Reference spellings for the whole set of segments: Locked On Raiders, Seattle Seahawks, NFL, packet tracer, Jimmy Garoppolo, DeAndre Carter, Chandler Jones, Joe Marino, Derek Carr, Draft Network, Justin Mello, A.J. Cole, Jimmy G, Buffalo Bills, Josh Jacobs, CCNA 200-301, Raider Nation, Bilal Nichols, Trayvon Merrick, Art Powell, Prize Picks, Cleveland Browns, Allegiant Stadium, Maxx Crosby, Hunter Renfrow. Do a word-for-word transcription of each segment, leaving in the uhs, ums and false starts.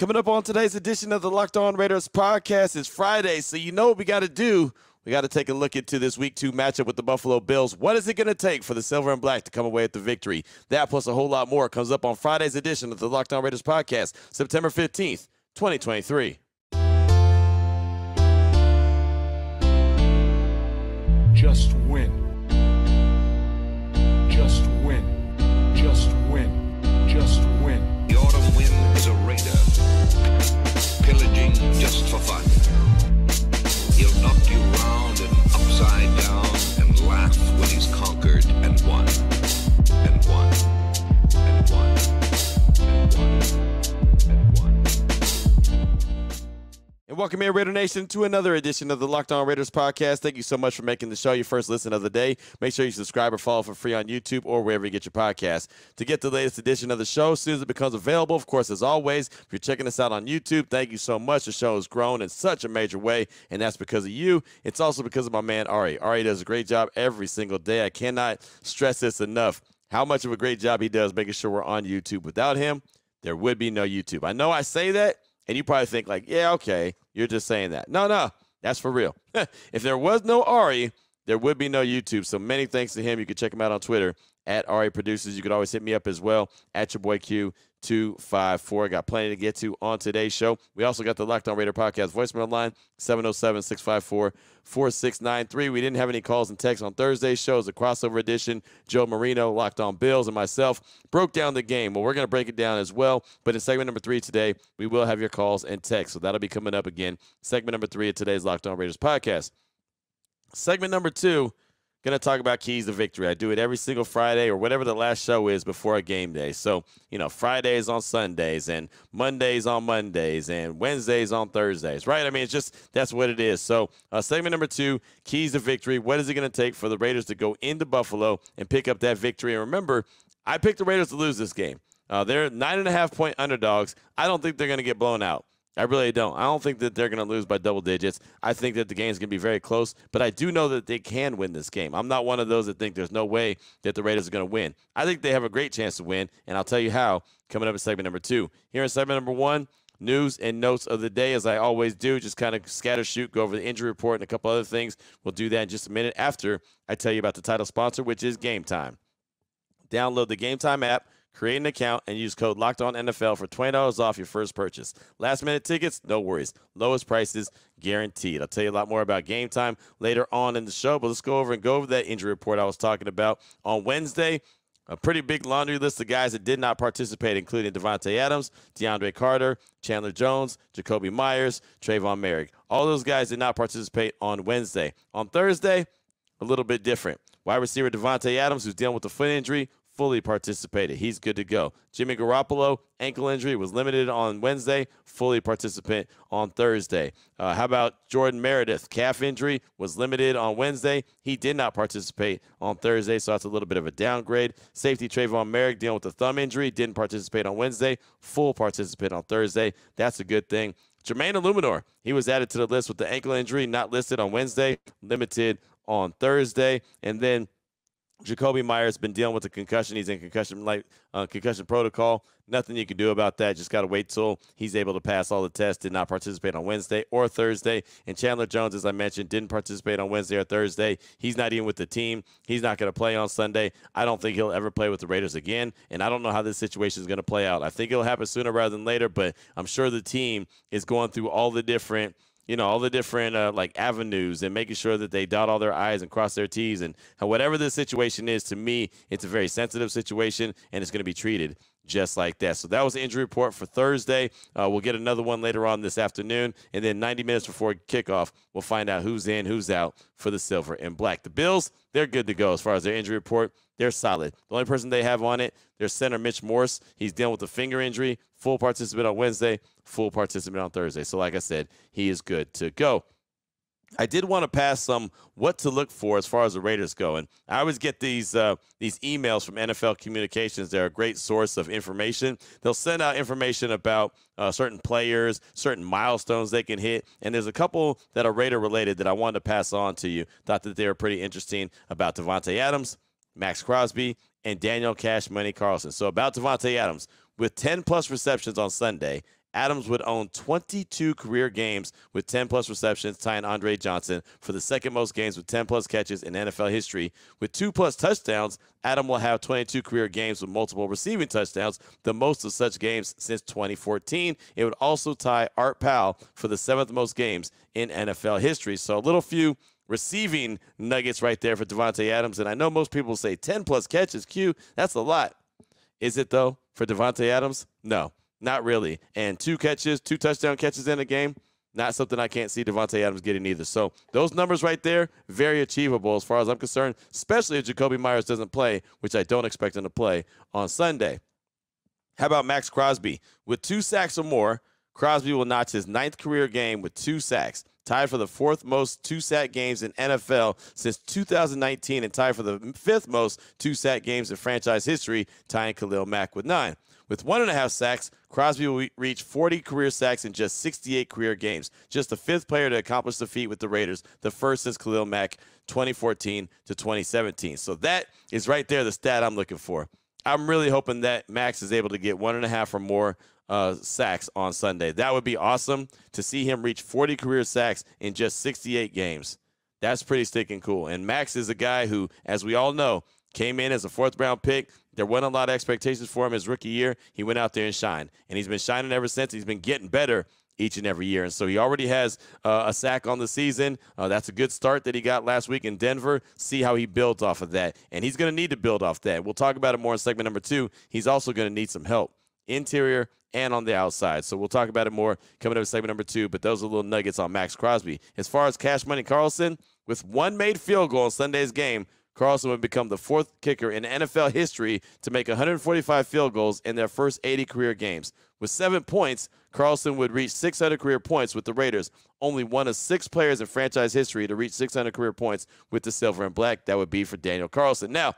Coming up on today's edition of the Locked On Raiders podcast, is Friday, so you know what we got to do. We got to take a look into this week two matchup with the Buffalo Bills. What is it going to take for the Silver and Black to come away with the victory? That plus a whole lot more comes up on Friday's edition of the Locked On Raiders podcast, September fifteenth, twenty twenty-three. Just win. Just win. Just win. Just win. The autumn wind is a raider, pillaging just for fun. He'll knock you round and upside down and laugh when he's conquered and won. And won. And won. And won. And won. And welcome here, Raider Nation, to another edition of the Locked On Raiders podcast. Thank you so much for making the show your first listen of the day. Make sure you subscribe or follow for free on YouTube or wherever you get your podcast. To get the latest edition of the show as soon as it becomes available, of course, as always, if you're checking us out on YouTube, thank you so much. The show has grown in such a major way, and that's because of you. It's also because of my man, Ari. Ari does a great job every single day. I cannot stress this enough, how much of a great job he does making sure we're on YouTube. Without him, there would be no YouTube. I know I say that, and you probably think like, yeah, okay, you're just saying that. No, no, that's for real. If there was no Ari, there would be no YouTube. So many thanks to him. You can check him out on Twitter, at Ari Producers. You can always hit me up as well, at your boy Q two five four. I got plenty to get to on today's show. We also got the Locked On Raider podcast voicemail line, seven oh seven, six five four, four six nine three. We didn't have any calls and texts on Thursday's show. It's a crossover edition. Joe Marino, Locked On Bills, and myself broke down the game. Well, we're going to break it down as well, but in segment number three today, we will have your calls and texts, so that'll be coming up again. Segment number three of today's Locked On Raiders podcast. Segment number two, going to talk about keys to victory. I do it every single Friday or whatever the last show is before a game day. So, you know, Fridays on Sundays and Mondays on Mondays and Wednesdays on Thursdays, right? I mean, it's just that's what it is. So uh, segment number two, keys to victory. What is it going to take for the Raiders to go into Buffalo and pick up that victory? And remember, I picked the Raiders to lose this game. Uh, they're nine and a half point underdogs. I don't think they're going to get blown out. I really don't. I don't think that they're going to lose by double digits. I think that the game's going to be very close, but I do know that they can win this game. I'm not one of those that think there's no way that the Raiders are going to win. I think they have a great chance to win, and I'll tell you how coming up in segment number two. Here in segment number one, news and notes of the day, as I always do, just kind of scatter shoot, go over the injury report and a couple other things. We'll do that in just a minute after I tell you about the title sponsor, which is Game Time. Download the Game Time app, create an account, and use code LOCKEDONNFL for twenty dollars off your first purchase. Last-minute tickets, no worries. Lowest prices guaranteed. I'll tell you a lot more about Game Time later on in the show, but let's go over and go over that injury report I was talking about on Wednesday. A pretty big laundry list of guys that did not participate, including Davante Adams, DeAndre Carter, Chandler Jones, Jakobi Meyers, Trayvon Merrick. All those guys did not participate on Wednesday. On Thursday, a little bit different. Wide receiver Davante Adams, who's dealing with a foot injury, fully participated. He's good to go. Jimmy Garoppolo, ankle injury, was limited on Wednesday, fully participant on Thursday. Uh, how about Jordan Meredith? Calf injury, was limited on Wednesday. He did not participate on Thursday, so that's a little bit of a downgrade. Safety Trayvon Merrick, dealing with a thumb injury, didn't participate on Wednesday, full participant on Thursday. That's a good thing. Jermaine Illuminor, he was added to the list with the ankle injury, not listed on Wednesday, limited on Thursday. And then Jakobi Meyers been dealing with a concussion. He's in concussion like uh, concussion protocol. Nothing you can do about that. Just got to wait till he's able to pass all the tests. Did not participate on Wednesday or Thursday. And Chandler Jones, as I mentioned, didn't participate on Wednesday or Thursday. He's not even with the team. He's not going to play on Sunday. I don't think he'll ever play with the Raiders again, and I don't know how this situation is going to play out. I think it'll happen sooner rather than later, but I'm sure the team is going through all the different you know, all the different, uh, like, avenues and making sure that they dot all their I's and cross their T's. And whatever this situation is, to me, it's a very sensitive situation, and it's going to be treated just like that. So that was the injury report for Thursday. Uh, we'll get another one later on this afternoon. And then ninety minutes before kickoff, we'll find out who's in, who's out for the Silver and Black. The Bills, they're good to go as far as their injury report. They're solid. The only person they have on it, their center, Mitch Morse, he's dealing with a finger injury, full participant on Wednesday, full participant on Thursday. So like I said, he is good to go. I did want to pass some what to look for as far as the Raiders go. And I always get these uh, these emails from N F L Communications. They're a great source of information. They'll send out information about uh, certain players, certain milestones they can hit. And there's a couple that are Raider-related that I wanted to pass on to you. Thought that they were pretty interesting about Davante Adams, Maxx Crosby, and Daniel Cash Money Carlson. So about Davante Adams, with ten-plus receptions on Sunday, Adams would own twenty-two career games with ten-plus receptions, tying Andre Johnson for the second most games with ten-plus catches in N F L history. With two-plus touchdowns, Adam will have twenty-two career games with multiple receiving touchdowns, the most of such games since twenty fourteen. It would also tie Art Powell for the seventh most games in N F L history. So a little few receiving nuggets right there for Davante Adams. And I know most people say ten-plus catches, Q, that's a lot. Is it, though, for Davante Adams? No. Not really. And two catches, two touchdown catches in a game, not something I can't see Davante Adams getting either. So those numbers right there, very achievable as far as I'm concerned, especially if Jakobi Meyers doesn't play, which I don't expect him to play on Sunday. How about Maxx Crosby? With two sacks or more, Crosby will notch his ninth career game with two sacks, tied for the fourth most two-sack games in N F L since two thousand nineteen and tied for the fifth most two-sack games in franchise history, tying Khalil Mack with nine. With one and a half sacks, Crosby will reach forty career sacks in just sixty-eight career games, just the fifth player to accomplish the feat with the Raiders, the first since Khalil Mack twenty fourteen to twenty seventeen. So that is right there the stat I'm looking for. I'm really hoping that Max is able to get one and a half or more uh, sacks on Sunday. That would be awesome to see him reach forty career sacks in just sixty-eight games. That's pretty stinking cool. And Max is a guy who, as we all know, came in as a fourth-round pick. There weren't a lot of expectations for him his rookie year. He went out there and shined, and he's been shining ever since. He's been getting better each and every year, and so he already has uh, a sack on the season. Uh, that's a good start that he got last week in Denver. See how he builds off of that, and he's going to need to build off that. We'll talk about it more in segment number two. He's also going to need some help, interior and on the outside. So we'll talk about it more coming up in segment number two, but those are little nuggets on Maxx Crosby. As far as Cash Money Carlson, with one made field goal in Sunday's game, Carlson would become the fourth kicker in N F L history to make one hundred forty-five field goals in their first eighty career games. With seven points, Carlson would reach six hundred career points with the Raiders, only one of six players in franchise history to reach six hundred career points with the Silver and Black. That would be for Daniel Carlson. Now,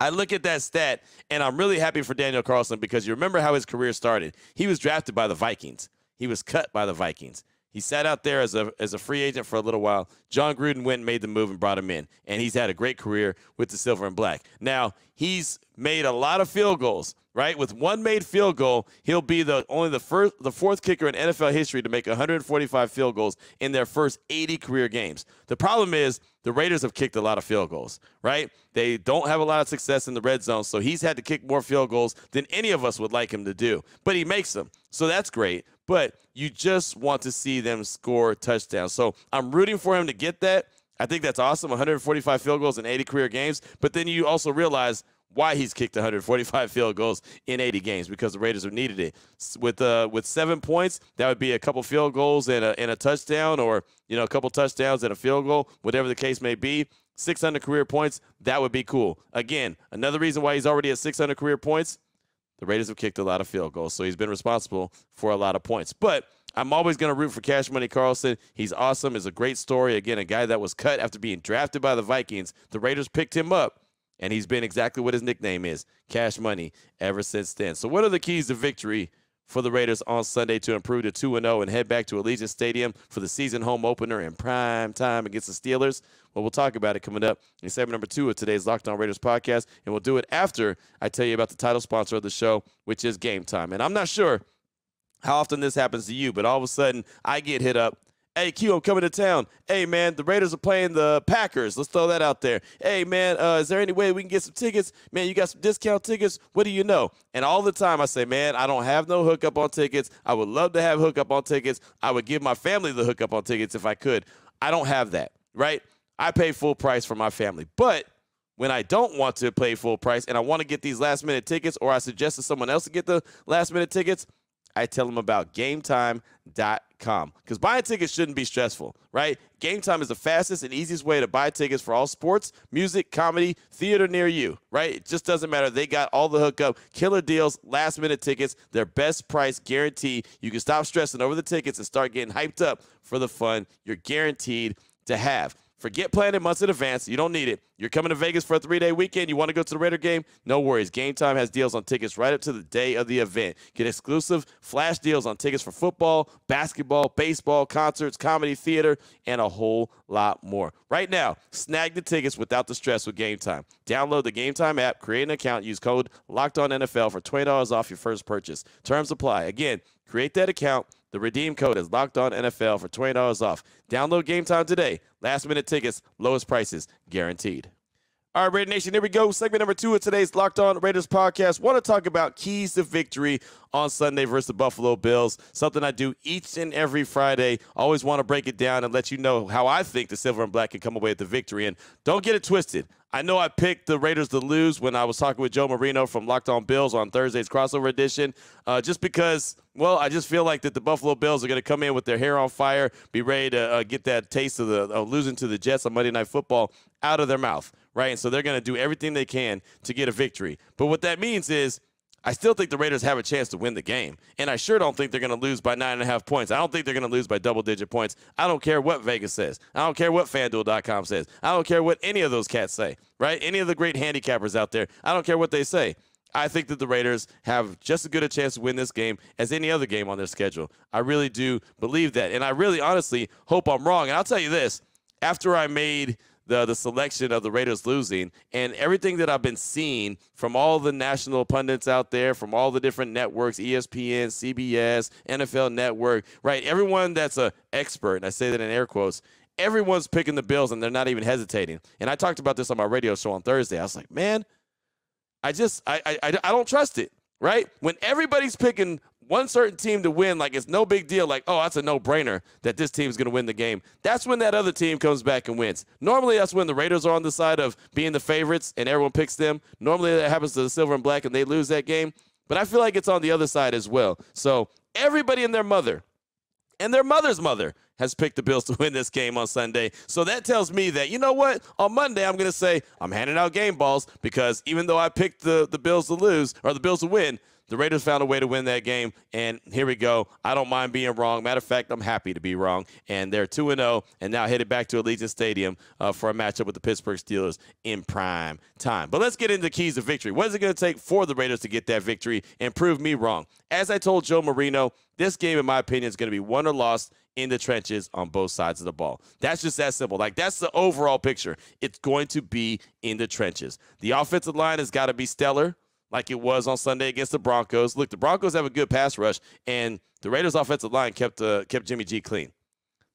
I look at that stat, and I'm really happy for Daniel Carlson because you remember how his career started. He was drafted by the Vikings. He was cut by the Vikings. He sat out there as a, as a free agent for a little while. John Gruden went and made the move and brought him in, and he's had a great career with the Silver and Black. Now, he's made a lot of field goals, right? With one made field goal, he'll be the only the first, the fourth kicker in N F L history to make one hundred forty-five field goals in their first eighty career games. The problem is the Raiders have kicked a lot of field goals, right? They don't have a lot of success in the red zone, so he's had to kick more field goals than any of us would like him to do, but he makes them, so that's great. But you just want to see them score touchdowns. So I'm rooting for him to get that. I think that's awesome, one hundred forty-five field goals in eighty career games. But then you also realize why he's kicked one hundred forty-five field goals in eighty games, because the Raiders have needed it. With uh, with seven points, that would be a couple field goals and a, and a touchdown, or you know a couple touchdowns and a field goal, whatever the case may be. six hundred career points, that would be cool. Again, another reason why he's already at six hundred career points, the Raiders have kicked a lot of field goals, so he's been responsible for a lot of points. But I'm always going to root for Cash Money Carlson. He's awesome. It's a great story. Again, a guy that was cut after being drafted by the Vikings. The Raiders picked him up, and he's been exactly what his nickname is, Cash Money, ever since then. So what are the keys to victory for the Raiders on Sunday to improve to two and oh and head back to Allegiant Stadium for the season home opener in prime time against the Steelers? Well, we'll talk about it coming up in segment number two of today's Locked On Raiders podcast, and we'll do it after I tell you about the title sponsor of the show, which is Game Time. And I'm not sure how often this happens to you, but all of a sudden I get hit up. Hey, Q, I'm coming to town. Hey, man, the Raiders are playing the Packers. Let's throw that out there. Hey, man, uh, is there any way we can get some tickets? Man, you got some discount tickets? What do you know? And all the time I say, man, I don't have no hookup on tickets. I would love to have hookup on tickets. I would give my family the hookup on tickets if I could. I don't have that, right? I pay full price for my family. But when I don't want to pay full price and I want to get these last-minute tickets, or I suggest to someone else to get the last-minute tickets, I tell them about game time dot com, because buying tickets shouldn't be stressful, right? Game Time is the fastest and easiest way to buy tickets for all sports, music, comedy, theater near you, right? It just doesn't matter. They got all the hookup, killer deals, last-minute tickets, their best price guarantee. You can stop stressing over the tickets and start getting hyped up for the fun you're guaranteed to have. Forget planning months in advance. You don't need it. You're coming to Vegas for a three-day weekend. You want to go to the Raider game? No worries. Game Time has deals on tickets right up to the day of the event. Get exclusive flash deals on tickets for football, basketball, baseball, concerts, comedy, theater, and a whole lot more. Right now, snag the tickets without the stress with Game Time. Download the Game Time app, create an account, use code LOCKEDONNFL for twenty dollars off your first purchase. Terms apply. Again, Create that account. The redeem code is LockedOnNFL for twenty dollars off. Download Game Time today. Last-minute tickets, lowest prices, guaranteed. All right, Raider Nation, here we go. Segment number two of today's Locked On Raiders podcast. Want to talk about keys to victory on Sunday versus the Buffalo Bills, something I do each and every Friday. Always want to break it down and let you know how I think the Silver and Black can come away with the victory. And don't get it twisted. I know I picked the Raiders to lose when I was talking with Joe Marino from Locked On Bills on Thursday's crossover edition, uh, just because, well, I just feel like that the Buffalo Bills are going to come in with their hair on fire, be ready to uh, get that taste of the uh, losing to the Jets on Monday Night Football out of their mouth, right? And so they're going to do everything they can to get a victory. But what that means is I still think the Raiders have a chance to win the game, and I sure don't think they're going to lose by nine and a half points. I don't think they're going to lose by double-digit points. I don't care what Vegas says. I don't care what FanDuel dot com says. I don't care what any of those cats say, right? Any of the great handicappers out there, I don't care what they say. I think that the Raiders have just as good a chance to win this game as any other game on their schedule. I really do believe that, and I really honestly hope I'm wrong. And I'll tell you this, after I made The, the selection of the Raiders losing and everything that I've been seeing from all the national pundits out there, from all the different networks, E S P N, C B S, N F L Network, right? Everyone that's an expert, and I say that in air quotes, everyone's picking the Bills and they're not even hesitating. And I talked about this on my radio show on Thursday. I was like, man, I just, I, I, I don't trust it, right? When everybody's picking one certain team to win, like it's no big deal, like, oh, that's a no-brainer that this team's going to win the game. That's when that other team comes back and wins. Normally that's when the Raiders are on the side of being the favorites and everyone picks them. Normally that happens to the Silver and Black and they lose that game. But I feel like it's on the other side as well. So everybody and their mother and their mother's mother has picked the Bills to win this game on Sunday. So that tells me that, you know what, on Monday I'm going to say I'm handing out game balls because even though I picked the, the Bills to lose or the Bills to win, the Raiders found a way to win that game, and here we go. I don't mind being wrong. Matter of fact, I'm happy to be wrong, and they're two and oh and now headed back to Allegiant Stadium uh, for a matchup with the Pittsburgh Steelers in prime time. But let's get into keys to victory. What is it going to take for the Raiders to get that victory and prove me wrong? As I told Joe Marino, this game, in my opinion, is going to be won or lost in the trenches on both sides of the ball. That's just that simple. Like, that's the overall picture. It's going to be in the trenches. The offensive line has got to be stellar, like it was on Sunday against the Broncos. Look, the Broncos have a good pass rush, and the Raiders' offensive line kept uh, kept Jimmy G clean.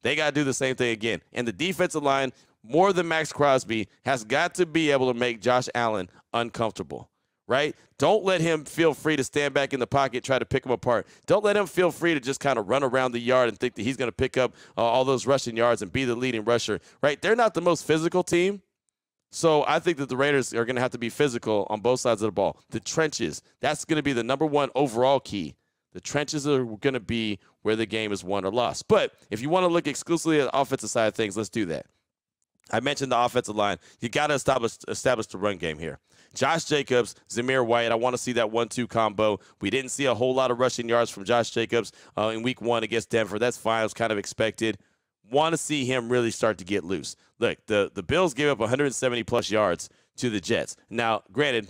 They got to do the same thing again. And the defensive line, more than Maxx Crosby, has got to be able to make Josh Allen uncomfortable, right? Don't let him feel free to stand back in the pocket, try to pick him apart. Don't let him feel free to just kind of run around the yard and think that he's going to pick up uh, all those rushing yards and be the leading rusher, right? They're not the most physical team. So I think that the Raiders are going to have to be physical on both sides of the ball. The trenches, that's going to be the number one overall key. The trenches are going to be where the game is won or lost. But if you want to look exclusively at the offensive side of things, let's do that. I mentioned the offensive line. You got to establish, establish the run game here. Josh Jacobs, Zamir White, I want to see that one two combo. We didn't see a whole lot of rushing yards from Josh Jacobs uh, in week one against Denver. That's fine. It was kind of expected. Want to see him really start to get loose. Look, the, the Bills gave up one hundred seventy plus yards to the Jets. Now, granted,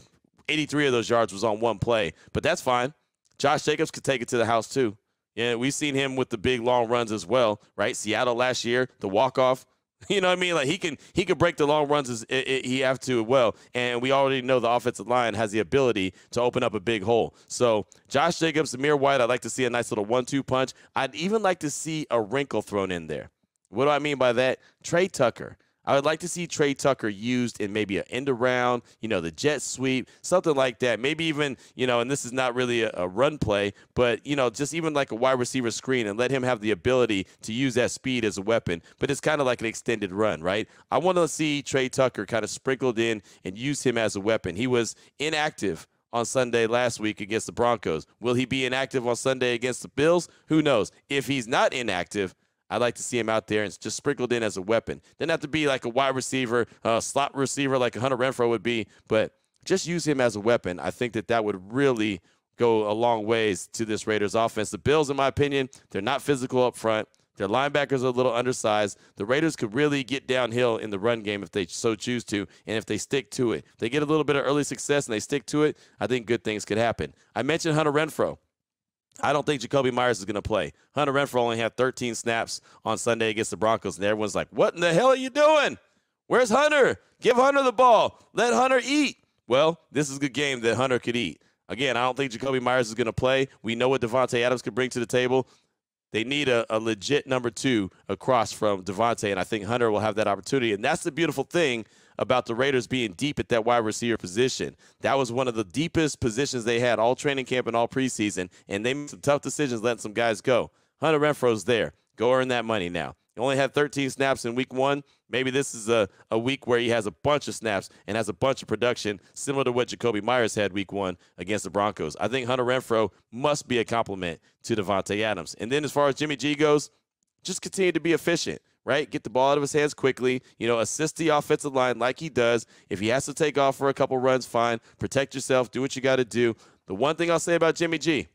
eighty-three of those yards was on one play, but that's fine. Josh Jacobs could take it to the house, too. Yeah, we've seen him with the big, long runs as well, right? Seattle last year, the walk-off. You know what I mean? Like, he can he can break the long runs as it, it, he have to well, and we already know the offensive line has the ability to open up a big hole. So Josh Jacobs, Zamir White, I'd like to see a nice little one two punch. I'd even like to see a wrinkle thrown in there. What do I mean by that? Tre Tucker. I would like to see Tre Tucker used in maybe an end around, you know, the jet sweep, something like that. Maybe even, you know, and this is not really a, a run play, but, you know, just even like a wide receiver screen and let him have the ability to use that speed as a weapon. But it's kind of like an extended run, right? I want to see Tre Tucker kind of sprinkled in and use him as a weapon. He was inactive on Sunday last week against the Broncos. Will he be inactive on Sunday against the Bills? Who knows? If he's not inactive, I'd like to see him out there and just sprinkled in as a weapon. Doesn't have to be like a wide receiver, uh, slot receiver like Hunter Renfrow would be, but just use him as a weapon. I think that that would really go a long ways to this Raiders offense. The Bills, in my opinion, they're not physical up front. Their linebackers are a little undersized. The Raiders could really get downhill in the run game if they so choose to, and if they stick to it. If they get a little bit of early success and they stick to it, I think good things could happen. I mentioned Hunter Renfrow. I don't think Jakobi Meyers is going to play. Hunter Renfrow only had thirteen snaps on Sunday against the Broncos, and everyone's like, what in the hell are you doing? Where's Hunter? Give Hunter the ball. Let Hunter eat. Well, this is a good game that Hunter could eat. Again, I don't think Jakobi Meyers is going to play. We know what Davante Adams could bring to the table. They need a, a legit number two across from Davante, and I think Hunter will have that opportunity. And that's the beautiful thing about the Raiders being deep at that wide receiver position. That was one of the deepest positions they had all training camp and all preseason, and they made some tough decisions letting some guys go. Hunter Renfrow's there. Go earn that money now. He only had thirteen snaps in week one. Maybe this is a, a week where he has a bunch of snaps and has a bunch of production, similar to what Jakobi Meyers had week one against the Broncos. I think Hunter Renfrow must be a compliment to Davante Adams. And then as far as Jimmy G goes, just continue to be efficient, right? Get the ball out of his hands quickly. You know, assist the offensive line like he does. If he has to take off for a couple runs, fine. Protect yourself. Do what you got to do. The one thing I'll say about Jimmy G,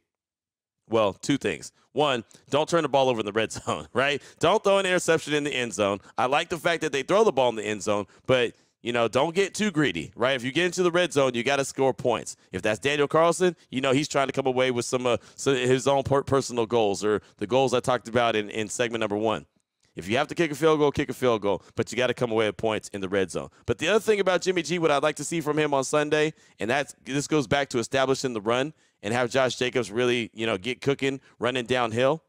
well, two things. One, don't turn the ball over in the red zone, right? Don't throw an interception in the end zone. I like the fact that they throw the ball in the end zone, but, you know, don't get too greedy, right? If you get into the red zone, you got to score points. If that's Daniel Carlson, you know he's trying to come away with some of uh, his own per personal goals or the goals I talked about in, in segment number one. If you have to kick a field goal, kick a field goal, but you got to come away with points in the red zone. But the other thing about Jimmy G, what I'd like to see from him on Sunday, and that's, this goes back to establishing the run, and have Josh Jacobs really, you know, get cooking, running downhill,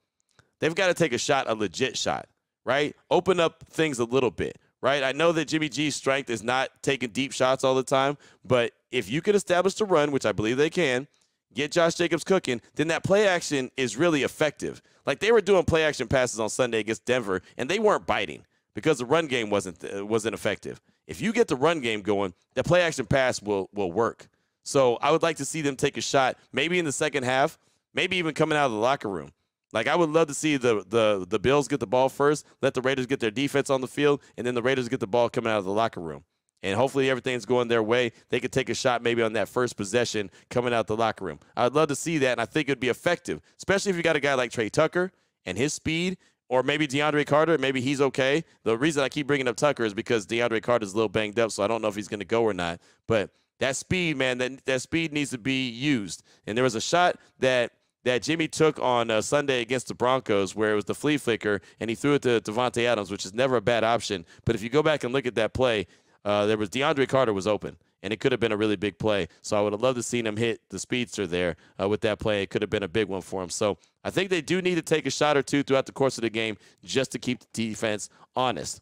they've got to take a shot, a legit shot, right? Open up things a little bit, right? I know that Jimmy G's strength is not taking deep shots all the time, but if you can establish the run, which I believe they can, get Josh Jacobs cooking, then that play action is really effective. Like, they were doing play action passes on Sunday against Denver, and they weren't biting because the run game wasn't, wasn't effective. If you get the run game going, that play action pass will, will work. So I would like to see them take a shot, maybe in the second half, maybe even coming out of the locker room. Like, I would love to see the, the, the Bills get the ball first, let the Raiders get their defense on the field, and then the Raiders get the ball coming out of the locker room. And hopefully everything's going their way. They could take a shot maybe on that first possession coming out the locker room. I'd love to see that, and I think it would be effective, especially if you got a guy like Tre Tucker and his speed, or maybe DeAndre Carter, maybe he's okay. The reason I keep bringing up Tucker is because DeAndre Carter's a little banged up, so I don't know if he's going to go or not. But that speed, man, that, that speed needs to be used. And there was a shot that, that Jimmy took on uh, Sunday against the Broncos where it was the flea flicker, and he threw it to Davante Adams, which is never a bad option. But if you go back and look at that play, uh, there was DeAndre Carter was open, and it could have been a really big play. So I would have loved to see him hit the speedster there uh, with that play. It could have been a big one for him. So I think they do need to take a shot or two throughout the course of the game just to keep the defense honest.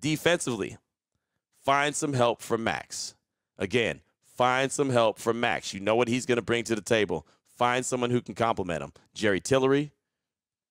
Defensively, find some help from Maxx. Again, find some help from Maxx. You know what he's going to bring to the table. Find someone who can complement him. Jerry Tillery,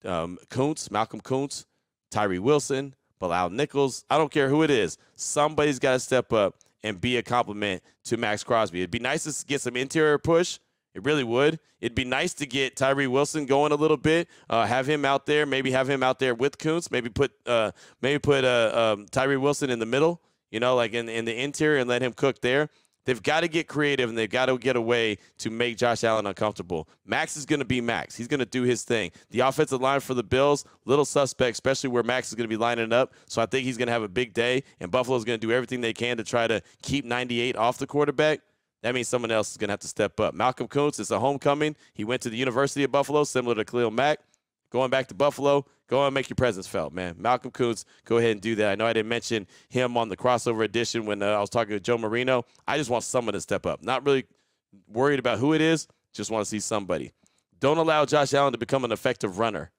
um, Koonce, Malcolm Koonce, Tyree Wilson, Bilal Nichols. I don't care who it is. Somebody's got to step up and be a compliment to Maxx Crosby. It'd be nice to get some interior push. It really would. It'd be nice to get Tyree Wilson going a little bit, uh, have him out there, maybe have him out there with Koonce, maybe put, uh, maybe put uh, um, Tyree Wilson in the middle. You know, like in, in the interior, and let him cook there. They've got to get creative, and they've got to get a way to make Josh Allen uncomfortable. Maxx is going to be Maxx. He's going to do his thing. The offensive line for the Bills, little suspect, especially where Maxx is going to be lining up. So I think he's going to have a big day, and Buffalo's going to do everything they can to try to keep ninety-eight off the quarterback. That means someone else is going to have to step up. Malcolm Koonce is a homecoming. He went to the University of Buffalo, similar to Khalil Mack. Going back to Buffalo, go and make your presence felt, man. Malcolm Koonce, go ahead and do that. I know I didn't mention him on the crossover edition when uh, I was talking to Joe Marino. I just want someone to step up. Not really worried about who it is, just want to see somebody. Don't allow Josh Allen to become an effective runner.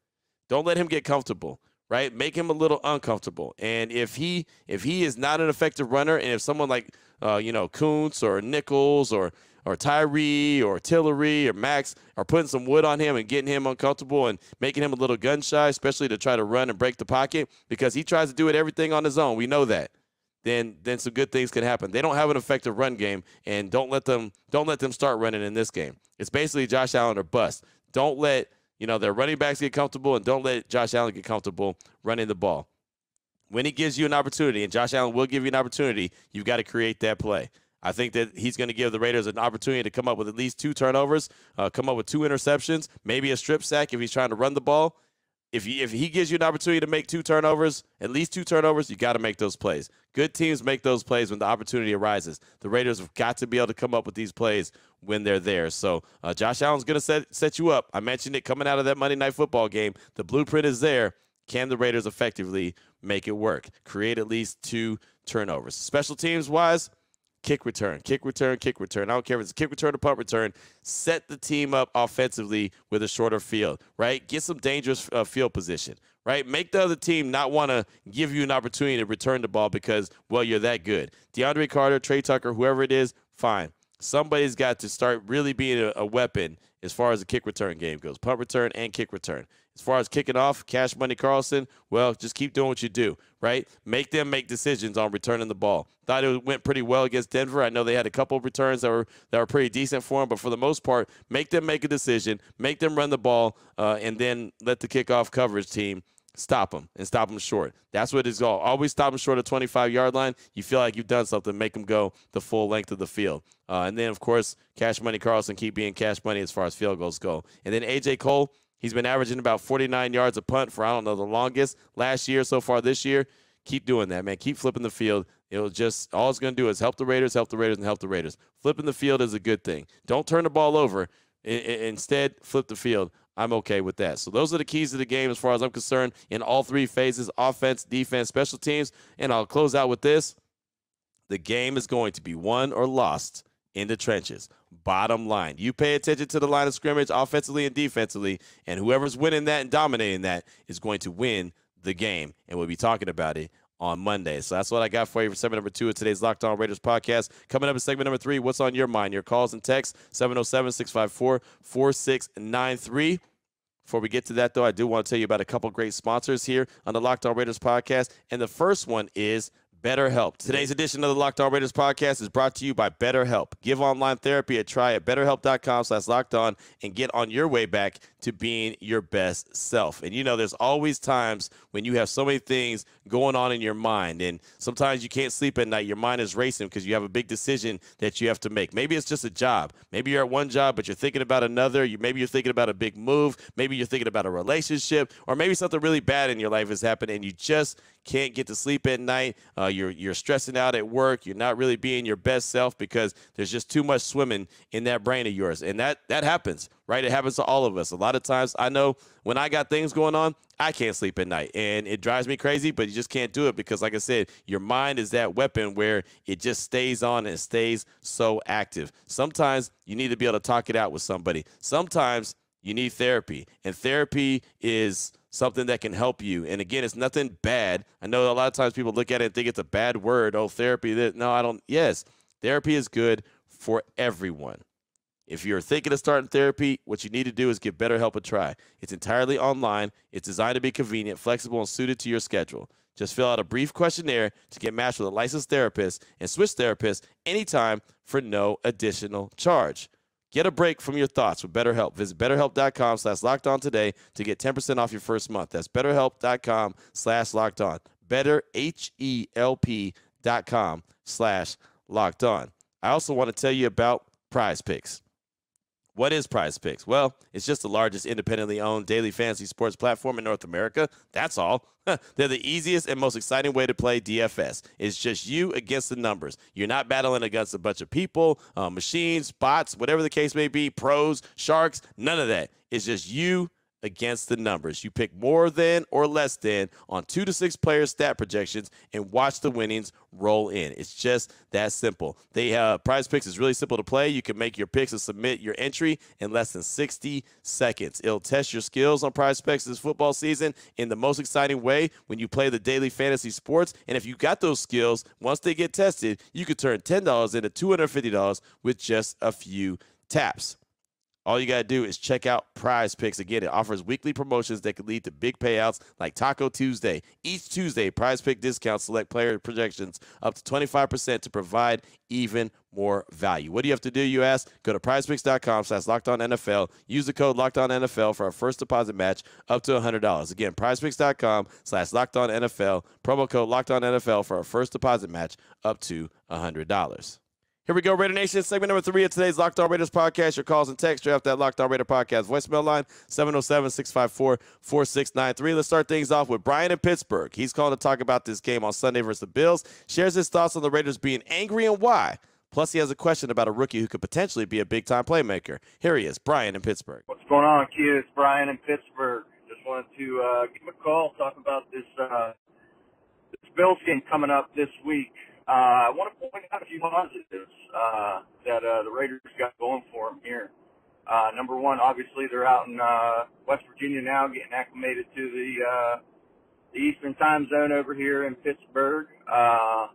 Don't let him get comfortable, right? Make him a little uncomfortable. And if he if he is not an effective runner, and if someone like, uh, you know, Koonce or Nichols or or Tyree or Tillery or Maxx are putting some wood on him and getting him uncomfortable and making him a little gun shy, especially to try to run and break the pocket, because he tries to do it everything on his own. We know that. Then then some good things can happen. They don't have an effective run game, and don't let them don't let them start running in this game. It's basically Josh Allen or bust. Don't let, you know, their running backs get comfortable, and don't let Josh Allen get comfortable running the ball. When he gives you an opportunity, and Josh Allen will give you an opportunity, you've got to create that play. I think that he's going to give the Raiders an opportunity to come up with at least two turnovers, uh, come up with two interceptions, maybe a strip sack if he's trying to run the ball. If he, if he gives you an opportunity to make two turnovers, at least two turnovers, you got to make those plays. Good teams make those plays when the opportunity arises. The Raiders have got to be able to come up with these plays when they're there. So uh, Josh Allen's going to set, set you up. I mentioned it coming out of that Monday Night Football game. The blueprint is there. Can the Raiders effectively make it work? Create at least two turnovers. Special teams-wise, kick return, kick return, kick return. I don't care if it's a kick return or punt return. Set the team up offensively with a shorter field, right? Get some dangerous uh, field position, right? Make the other team not want to give you an opportunity to return the ball because, well, you're that good. DeAndre Carter, Tre Tucker, whoever it is, fine. Somebody's got to start really being a, a weapon as far as the kick return game goes, punt return and kick return. As far as kicking off, Cash Money Carlson, well, just keep doing what you do, right? Make them make decisions on returning the ball. Thought it went pretty well against Denver. I know they had a couple of returns that were that were pretty decent for them, but for the most part, make them make a decision, make them run the ball, uh, and then let the kickoff coverage team stop them and stop them short. That's what it's all. Always stop them short of twenty-five yard line. You feel like you've done something. Make them go the full length of the field. Uh, and then, of course, Cash Money Carlson, keep being Cash Money as far as field goals go. And then A J Cole, he's been averaging about forty-nine yards a punt for, I don't know, the longest last year so far this year. Keep doing that, man. Keep flipping the field. It'll just, all it's going to do is help the Raiders, help the Raiders, and help the Raiders. Flipping the field is a good thing. Don't turn the ball over. I, I, instead, flip the field. I'm okay with that. So those are the keys to the game as far as I'm concerned in all three phases, offense, defense, special teams. And I'll close out with this. The game is going to be won or lost in the trenches. Bottom line, you pay attention to the line of scrimmage offensively and defensively, and whoever's winning that and dominating that is going to win the game. And we'll be talking about it on Monday. So that's what I got for you for segment number two of today's Locked On Raiders podcast. Coming up in segment number three, what's on your mind? Your calls and texts, seven oh seven, six five four, four six nine three. Before we get to that, though, I do want to tell you about a couple great sponsors here on the Locked On Raiders podcast. And the first one is BetterHelp. Today's edition of the Locked On Raiders podcast is brought to you by BetterHelp. Give online therapy a try at betterhelp dot com slash locked on and get on your way back to being your best self. And, you know, there's always times when you have so many things going on in your mind, and sometimes you can't sleep at night. Your mind is racing because you have a big decision that you have to make. Maybe it's just a job. Maybe you're at one job, but you're thinking about another. You, maybe you're thinking about a big move. Maybe you're thinking about a relationship, or maybe something really bad in your life has happened and you just can't get to sleep at night. Uh, you're you're stressing out at work. You're not really being your best self because there's just too much swimming in that brain of yours. And that that happens, right? It happens to all of us. A lot of times, I know when I got things going on, I can't sleep at night. And it drives me crazy, but you just can't do it because, like I said, your mind is that weapon where it just stays on and stays so active. Sometimes you need to be able to talk it out with somebody. Sometimes you need therapy, and therapy is something that can help you. And again, it's nothing bad. I know a lot of times people look at it and think it's a bad word. Oh, therapy. This. No, I don't. Yes, therapy is good for everyone. If you're thinking of starting therapy, what you need to do is give BetterHelp a try. It's entirely online. It's designed to be convenient, flexible, and suited to your schedule. Just fill out a brief questionnaire to get matched with a licensed therapist and switch therapists anytime for no additional charge. Get a break from your thoughts with BetterHelp. Visit betterhelp dot com slash locked on today to get ten percent off your first month. That's betterhelp dot com slash locked on. Better, H E L P dot com slash locked on. I also want to tell you about Prize Picks. What is Prize Picks? Well, it's just the largest independently owned daily fantasy sports platform in North America. That's all. They're the easiest and most exciting way to play D F S. It's just you against the numbers. You're not battling against a bunch of people, uh, machines, bots, whatever the case may be, pros, sharks, none of that. It's just you against the numbers. You pick more than or less than on two to six player stat projections and watch the winnings roll in. It's just that simple. They have Prize Picks is really simple to play. You can make your picks and submit your entry in less than sixty seconds. It'll test your skills on Prize Picks this football season in the most exciting way when you play the daily fantasy sports. And if you got those skills, once they get tested, you could turn ten dollars into two hundred fifty dollars with just a few taps. All you got to do is check out Prize Picks. Again, it offers weekly promotions that could lead to big payouts like Taco Tuesday. Each Tuesday, Prize Pick discounts select player projections up to twenty-five percent to provide even more value. What do you have to do, you ask? Go to prize picks dot com slash locked on N F L. Use the code locked on N F L for our first deposit match up to one hundred dollars. Again, prize picks dot com slash locked on N F L. Promo code locked on N F L for our first deposit match up to one hundred dollars. Here we go, Raider Nation. Segment number three of today's Locked On Raiders podcast. Your calls and text draft that Locked On Raider podcast voicemail line, seven oh seven, six five four, four six nine three. Let's start things off with Brian in Pittsburgh. He's calling to talk about this game on Sunday versus the Bills. Shares his thoughts on the Raiders being angry and why. Plus, he has a question about a rookie who could potentially be a big-time playmaker. Here he is, Brian in Pittsburgh. What's going on, kids? Brian in Pittsburgh. Just wanted to uh, give him a call, talk about this, uh, this Bills game coming up this week. Uh, I want to point out a few positives uh, that uh, the Raiders got going for them here. Uh, number one, obviously, they're out in uh, West Virginia now, getting acclimated to the uh, the Eastern time zone over here in Pittsburgh. Uh,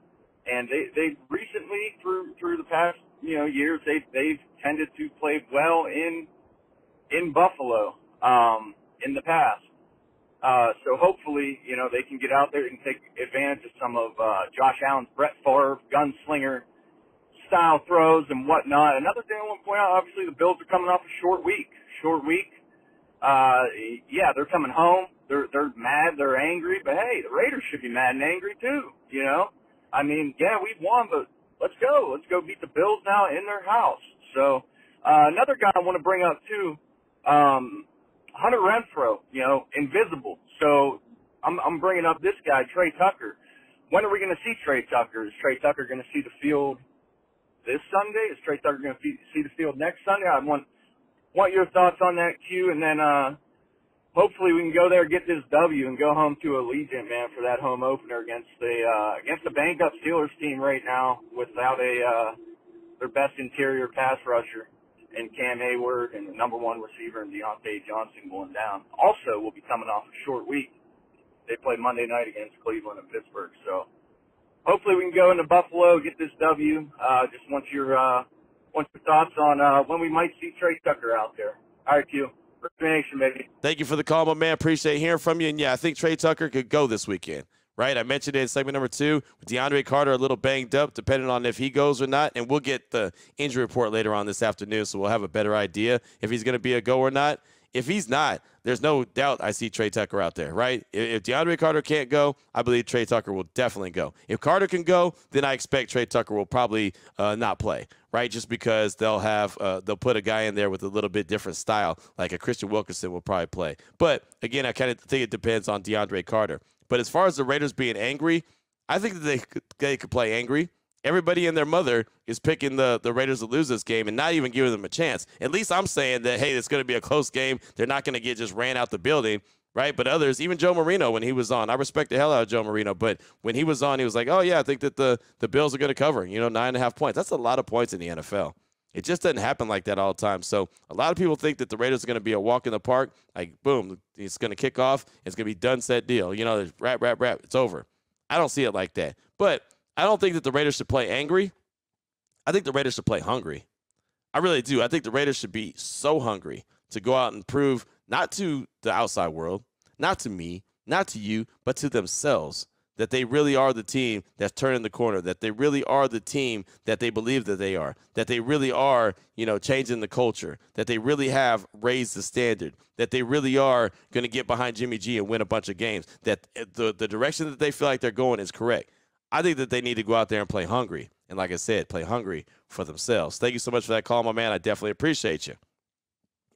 and they they recently, through through the past you know years, they they've tended to play well in in Buffalo um, in the past. Uh, so hopefully, you know, they can get out there and take advantage of some of uh, Josh Allen's Brett Favre gunslinger style throws and whatnot. Another thing I want to point out, obviously the Bills are coming off a short week. Short week. Uh, yeah, they're coming home. They're they're mad. They're angry. But, hey, the Raiders should be mad and angry too, you know. I mean, yeah, we've won, but let's go. Let's go beat the Bills now in their house. So uh, another guy I want to bring up too, um, Hunter Renfrow, you know, invisible. So I'm, I'm bringing up this guy, Tre Tucker. When are we going to see Tre Tucker? Is Tre Tucker going to see the field this Sunday? Is Tre Tucker going to see the field next Sunday? I want want your thoughts on that, Q. And then uh, hopefully we can go there, get this W, and go home to Allegiant, man, for that home opener against the uh, against the banged up Steelers team right now without a uh, their best interior pass rusher and Cam Hayward and the number one receiver and Deontay Johnson going down. Also, we'll be coming off a short week. They play Monday night against Cleveland and Pittsburgh. So hopefully we can go into Buffalo, get this W. Uh, just want your uh, want your thoughts on uh, when we might see Tre Tucker out there. All right, Q. Raider Nation, baby. Thank you for the call, my man. Appreciate hearing from you. And, yeah, I think Tre Tucker could go this weekend. Right, I mentioned it in segment number two. DeAndre Carter a little banged up, depending on if he goes or not. And we'll get the injury report later on this afternoon, so we'll have a better idea if he's going to be a go or not. If he's not, there's no doubt I see Tre Tucker out there, right? If DeAndre Carter can't go, I believe Tre Tucker will definitely go. If Carter can go, then I expect Tre Tucker will probably uh, not play, right? Just because they'll have uh, they'll put a guy in there with a little bit different style, like a Christian Wilkerson will probably play. But, again, I kind of think it depends on DeAndre Carter. But as far as the Raiders being angry, I think that they could, they could play angry. Everybody and their mother is picking the, the Raiders to lose this game and not even giving them a chance. At least I'm saying that, hey, it's going to be a close game. They're not going to get just ran out the building, right? But others, even Joe Marino when he was on, I respect the hell out of Joe Marino, but when he was on, he was like, oh, yeah, I think that the, the Bills are going to cover, you know, nine and a half points. That's a lot of points in the N F L. It just doesn't happen like that all the time. So a lot of people think that the Raiders are going to be a walk in the park. Like, boom, it's going to kick off. It's going to be done, set, deal. You know, rap, rap, rap. It's over. I don't see it like that. But I don't think that the Raiders should play angry. I think the Raiders should play hungry. I really do. I think the Raiders should be so hungry to go out and prove, not to the outside world, not to me, not to you, but to themselves, that they really are the team that's turning the corner, that they really are the team that they believe that they are, that they really are, you know, changing the culture, that they really have raised the standard, that they really are going to get behind Jimmy G and win a bunch of games, that the, the direction that they feel like they're going is correct. I think that they need to go out there and play hungry. And like I said, play hungry for themselves. Thank you so much for that call, my man. I definitely appreciate you.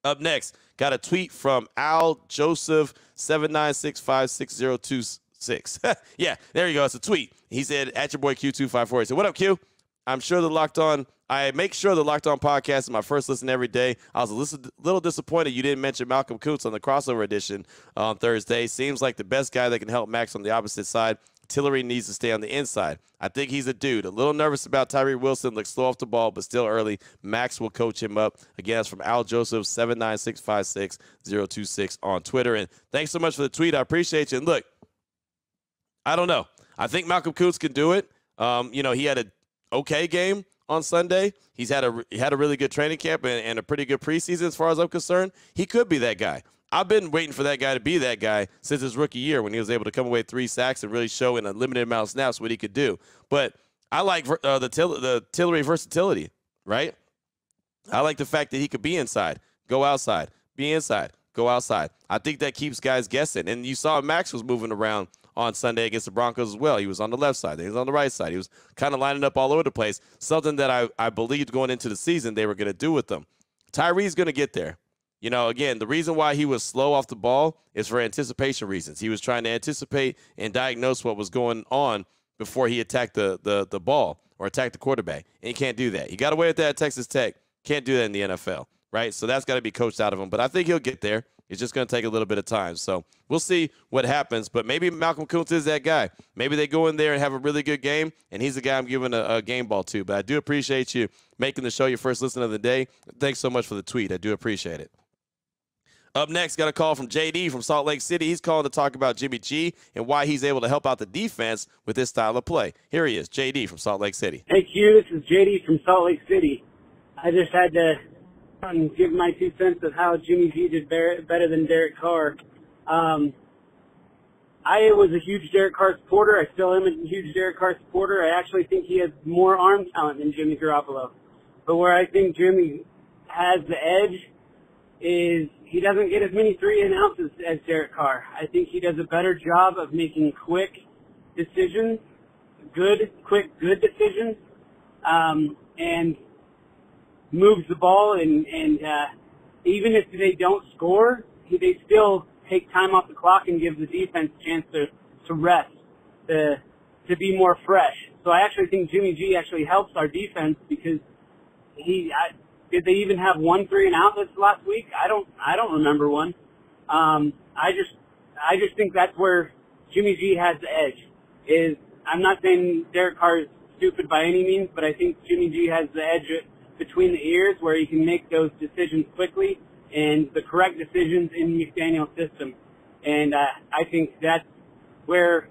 Up next, got a tweet from Al Joseph seven nine six five six zero two. Six. Yeah, there you go. It's a tweet. He said, at your boy Q two five four. He said, what up, Q? I'm sure the Locked On, I make sure the Locked On podcast is my first listen every day. I was a little, little disappointed you didn't mention Malcolm Koonce on the crossover edition on Thursday. Seems like the best guy that can help Max on the opposite side. Tillery needs to stay on the inside. I think he's a dude. A little nervous about Tyree Wilson. Looks slow off the ball, but still early. Max will coach him up. Again, that's from Al Joseph, seven nine six five six zero two six on Twitter. And thanks so much for the tweet. I appreciate you. And look, I don't know. I think Malcolm Koonce can do it. Um, you know, he had a okay game on Sunday. He's had a he had a really good training camp and, and a pretty good preseason as far as I'm concerned. He could be that guy. I've been waiting for that guy to be that guy since his rookie year when he was able to come away with three sacks and really show in a limited amount of snaps what he could do. But I like uh, the, till, the Tillery versatility, right? I like the fact that he could be inside, go outside, be inside, go outside. I think that keeps guys guessing. And you saw Max was moving around on Sunday against the Broncos as well. He was on the left side. He was on the right side. He was kind of lining up all over the place, something that I, I believed going into the season they were going to do with them. Tyree's going to get there. You know, again, the reason why he was slow off the ball is for anticipation reasons. He was trying to anticipate and diagnose what was going on before he attacked the, the, the ball or attacked the quarterback, and he can't do that. He got away with that at Texas Tech. Can't do that in the N F L, right? So that's got to be coached out of him, but I think he'll get there. It's just going to take a little bit of time. So we'll see what happens. But maybe Malcolm Koonce is that guy. Maybe they go in there and have a really good game, and he's the guy I'm giving a, a game ball to. But I do appreciate you making the show your first listen of the day. Thanks so much for the tweet. I do appreciate it. Up next, got a call from J D from Salt Lake City. He's calling to talk about Jimmy G and why he's able to help out the defense with his style of play. Here he is, J D from Salt Lake City. Hey, Q. This is J D from Salt Lake City. I just had to and give my two cents of how Jimmy G did better than Derek Carr. Um, I was a huge Derek Carr supporter. I still am a huge Derek Carr supporter. I actually think he has more arm talent than Jimmy Garoppolo. But where I think Jimmy has the edge is he doesn't get as many three and outs as Derek Carr. I think he does a better job of making quick decisions, good, quick, good decisions, um, and moves the ball, and, and uh, even if they don't score, they still take time off the clock and give the defense a chance to, to rest, to, to be more fresh. So I actually think Jimmy G actually helps our defense because he I, did they even have one three and out this last week? I don't I don't remember one. Um, I just I just think that's where Jimmy G has the edge. Is I'm not saying Derek Carr is stupid by any means, but I think Jimmy G has the edge at, between the ears where he can make those decisions quickly and the correct decisions in McDaniel's system. And uh, I think that's where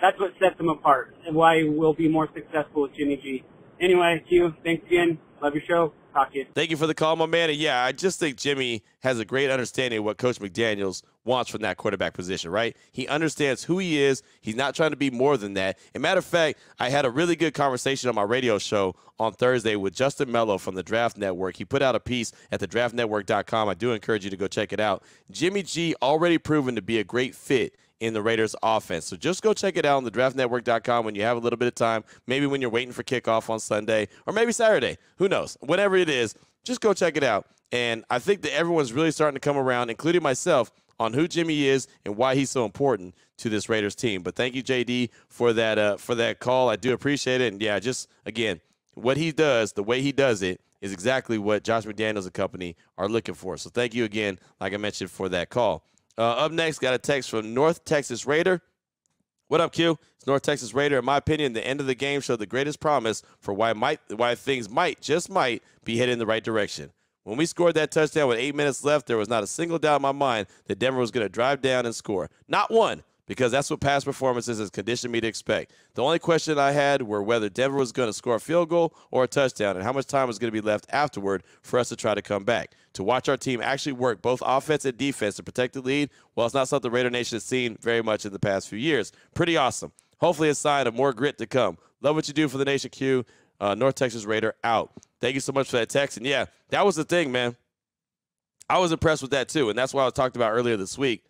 that's what sets him apart and why we'll be more successful with Jimmy G. Anyway, Q, thanks again. Love your show. Talk to you. Thank you for the call, my man. And yeah, I just think Jimmy has a great understanding of what Coach McDaniels wants from that quarterback position, right? He understands who he is. He's not trying to be more than that. And matter of fact, I had a really good conversation on my radio show on Thursday with Justin Mello from the Draft Network. He put out a piece at the draft network dot com. I do encourage you to go check it out. Jimmy G already proven to be a great fit in the Raiders offense. So just go check it out on the draft network dot com when you have a little bit of time, maybe when you're waiting for kickoff on Sunday or maybe Saturday. Who knows? Whatever it is, just go check it out. And I think that everyone's really starting to come around, including myself, on who Jimmy is and why he's so important to this Raiders team. But thank you, J D, for that uh, for that call. I do appreciate it. And, yeah, just, again, what he does, the way he does it, is exactly what Josh McDaniels and company are looking for. So thank you again, like I mentioned, for that call. Uh, up next, got a text from North Texas Raider. What up, Q? It's North Texas Raider. In my opinion, the end of the game showed the greatest promise for why might why things might, just might, be headed in the right direction. When we scored that touchdown with eight minutes left, there was not a single doubt in my mind that Denver was going to drive down and score. Not one, because that's what past performances has conditioned me to expect. The only question I had were whether Denver was going to score a field goal or a touchdown and how much time was going to be left afterward for us to try to come back. To watch our team actually work both offense and defense to protect the lead, well, it's not something Raider Nation has seen very much in the past few years. Pretty awesome. Hopefully a sign of more grit to come. Love what you do for the Nation, Q. Uh, North Texas Raider out. Thank you so much for that text. And, yeah, that was the thing, man. I was impressed with that, too, and that's why I was talking about earlier this week.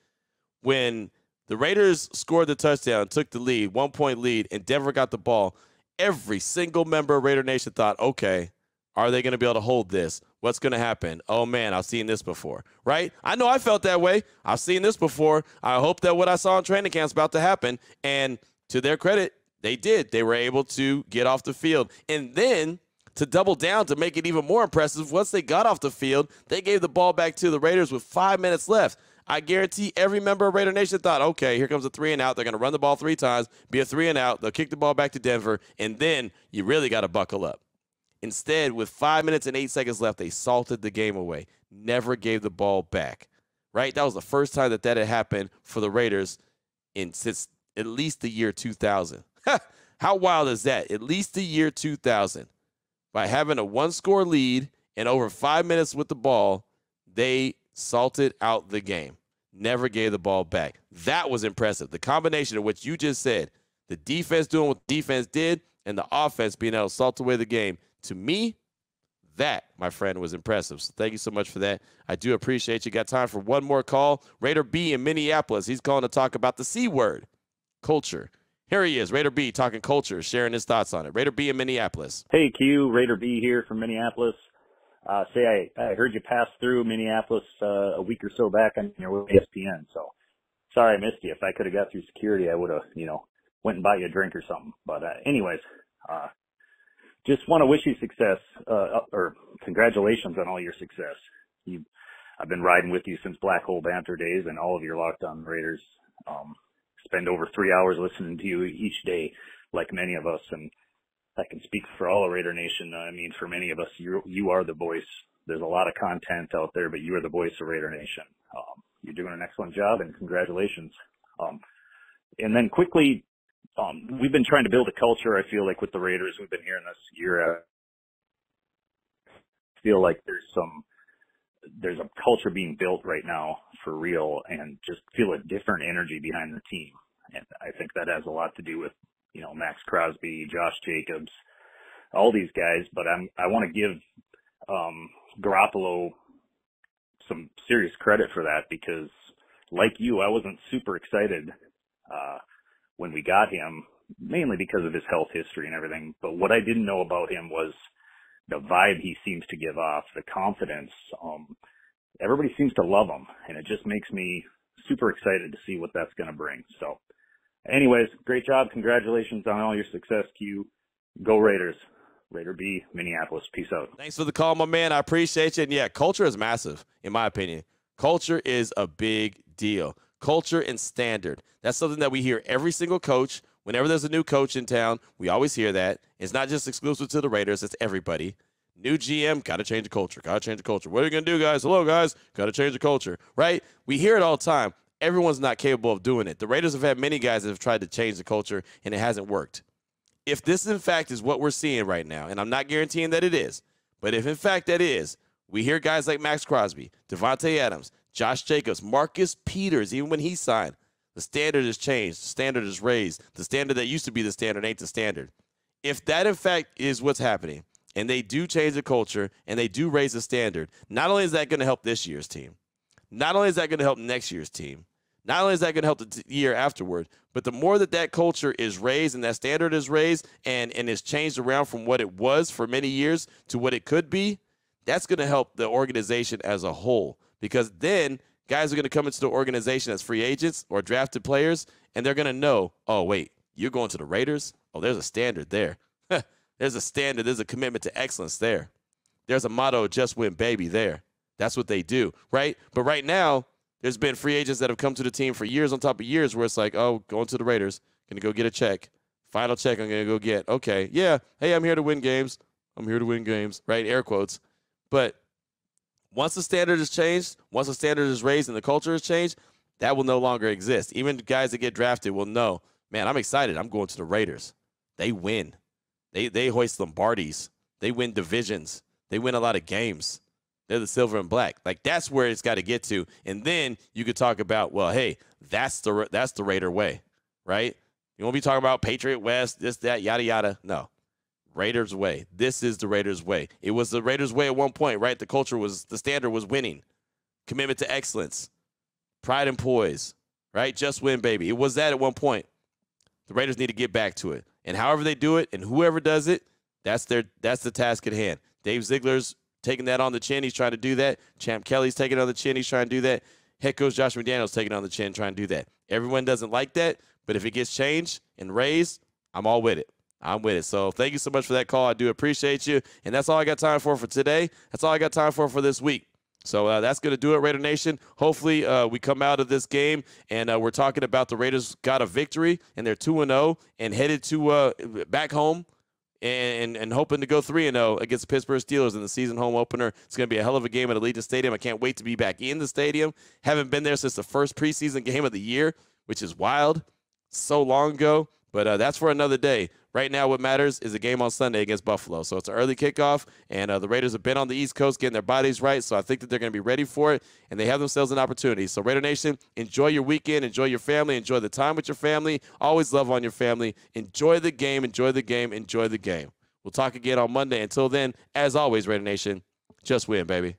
When the Raiders scored the touchdown, took the lead, one-point lead, and Denver got the ball, every single member of Raider Nation thought, okay, are they going to be able to hold this? What's going to happen? Oh, man, I've seen this before, right? I know I felt that way. I've seen this before. I hope that what I saw in training camp is about to happen. And to their credit, they did. They were able to get off the field. And then to double down to make it even more impressive, once they got off the field, they gave the ball back to the Raiders with five minutes left. I guarantee every member of Raider Nation thought, okay, here comes a three and out. They're going to run the ball three times, be a three and out. They'll kick the ball back to Denver, and then you really got to buckle up. Instead, with five minutes and eight seconds left, they salted the game away, never gave the ball back, right? That was the first time that that had happened for the Raiders in since at least the year two thousand. How wild is that? At least the year two thousand. By having a one-score lead and over five minutes with the ball, they salted out the game, never gave the ball back. That was impressive. The combination of what you just said, the defense doing what defense did and the offense being able to salt away the game, to me, that, my friend, was impressive. So thank you so much for that. I do appreciate you. Got time for one more call. Raider B in Minneapolis. He's calling to talk about the C word, culture. Here he is, Raider B, talking culture, sharing his thoughts on it. Raider B in Minneapolis. Hey, Q, Raider B here from Minneapolis. Uh, say, I, I heard you pass through Minneapolis uh, a week or so back on your E S P N, so sorry I missed you. If I could have got through security, I would have, you know, went and bought you a drink or something. But uh, anyways, uh, just want to wish you success, uh, or congratulations on all your success. You, I've been riding with you since Black Hole Banter days, and all of your Locked On Raiders um, spend over three hours listening to you each day, like many of us. And I can speak for all of Raider Nation. I mean, for many of us, you you are the voice. There's a lot of content out there, but you are the voice of Raider Nation. Um, you're doing an excellent job, and congratulations. Um, and then quickly, um, we've been trying to build a culture, I feel like, with the Raiders. We've been hearing this year. I feel like there's some there's a culture being built right now for real, and just feel a different energy behind the team. And I think that has a lot to do with, you know, Maxx Crosby, Josh Jacobs, all these guys. But I'm, I want to give um, Garoppolo some serious credit for that, because like you, I wasn't super excited uh, when we got him, mainly because of his health history and everything. But what I didn't know about him was the vibe he seems to give off, the confidence. Um, everybody seems to love him, and it just makes me super excited to see what that's going to bring. So anyways, great job. Congratulations on all your success, Q. Go Raiders. Raider B, Minneapolis. Peace out. Thanks for the call, my man. I appreciate you. And, yeah, culture is massive, in my opinion. Culture is a big deal. Culture and standard. That's something that we hear every single coach. Whenever there's a new coach in town, we always hear that. It's not just exclusive to the Raiders. It's everybody. New G M, got to change the culture. Got to change the culture. What are you going to do, guys? Hello, guys. Got to change the culture, right? We hear it all the time. Everyone's not capable of doing it. The Raiders have had many guys that have tried to change the culture, and it hasn't worked. If this, in fact, is what we're seeing right now, and I'm not guaranteeing that it is, but if, in fact, that is, we hear guys like Maxx Crosby, Davante Adams, Josh Jacobs, Marcus Peters, even when he signed, the standard has changed. The standard is raised. The standard that used to be the standard ain't the standard. If that, in fact, is what's happening, and they do change the culture, and they do raise the standard, not only is that going to help this year's team, not only is that going to help next year's team, not only is that going to help the t- year afterward, but the more that that culture is raised and that standard is raised and, and is changed around from what it was for many years to what it could be, that's going to help the organization as a whole, because then guys are going to come into the organization as free agents or drafted players, and they're going to know, oh, wait, you're going to the Raiders? Oh, there's a standard there. There's a standard. There's a commitment to excellence there. There's a motto, just win, baby, there. That's what they do, right? But right now, there's been free agents that have come to the team for years on top of years where it's like, oh, going to the Raiders, going to go get a check. Final check I'm going to go get. Okay, yeah, hey, I'm here to win games. I'm here to win games, right, air quotes. But once the standard is changed, once the standard is raised and the culture is changed, that will no longer exist. Even guys that get drafted will know, man, I'm excited. I'm going to the Raiders. They win. They, they hoist Lombardis. They win divisions. They win a lot of games. They're the silver and black. Like, that's where it's got to get to. And then you could talk about, well, hey, that's the that's the Raider way, right? You won't be talking about Patriot West, this, that, yada, yada. No. Raiders way. This is the Raiders way. It was the Raiders way at one point, right? The culture was, the standard was winning. Commitment to excellence. Pride and poise, right? Just win, baby. It was that at one point. The Raiders need to get back to it. And however they do it and whoever does it, that's their that's the task at hand. Dave Ziegler's taking that on the chin. He's trying to do that. Champ Kelly's taking it on the chin. He's trying to do that. Head coach Josh McDaniels taking it on the chin, trying to do that. Everyone doesn't like that, but if it gets changed and raised, I'm all with it. I'm with it. So thank you so much for that call. I do appreciate you. And that's all I got time for for today. That's all I got time for for this week. So uh, that's going to do it, Raider Nation. Hopefully uh, we come out of this game, and uh, we're talking about the Raiders got a victory, and they're two and oh and headed to uh, back home. And, and hoping to go three and oh against the Pittsburgh Steelers in the season home opener. It's going to be a hell of a game at Allegiant Stadium. I can't wait to be back in the stadium. Haven't been there since the first preseason game of the year, which is wild. So long ago. But uh, that's for another day. Right now what matters is a game on Sunday against Buffalo. So it's an early kickoff, and uh, the Raiders have been on the East Coast getting their bodies right. So I think that they're going to be ready for it, and they have themselves an opportunity. So Raider Nation, enjoy your weekend. Enjoy your family. Enjoy the time with your family. Always love on your family. Enjoy the game. Enjoy the game. Enjoy the game. We'll talk again on Monday. Until then, as always, Raider Nation, just win, baby.